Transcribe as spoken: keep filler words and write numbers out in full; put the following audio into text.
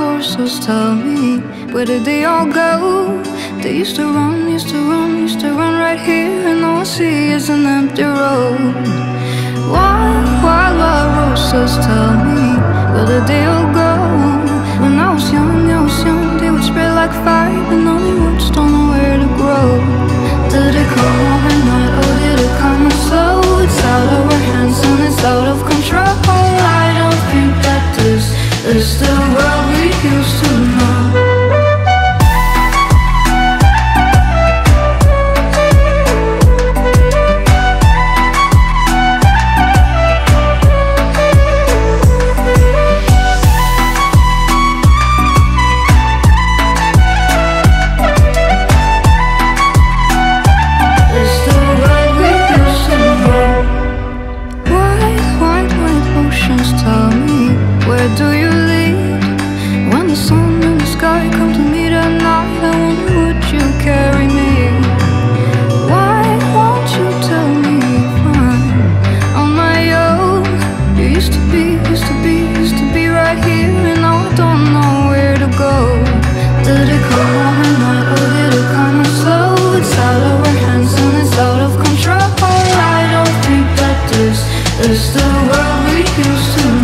horses tell me, where did they all go? They used to run, used to run, used to run right here, and all I see is an empty road. Wild, wild, wild roses tell me, where did they all go? When I was young, I was young, they would spread like fire, but now the roots don't know where to grow. Did it come overnight, or did it come and slow? It's out of our hands and it's out of control. I don't think that this is the world we used to know. It's the world we used to know.